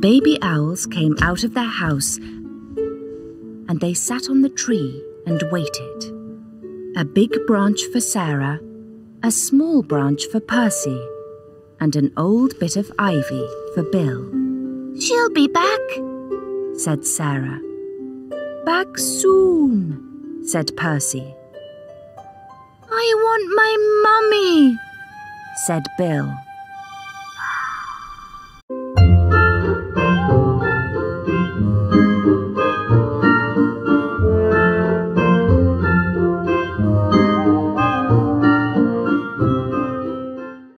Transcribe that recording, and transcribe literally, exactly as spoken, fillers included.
baby owls came out of their house and they sat on the tree and waited. A big branch for Sarah, a small branch for Percy, and an old bit of ivy for Bill. "She'll be back," said Sarah. "Back soon," said Percy. "I want my mummy," said Bill.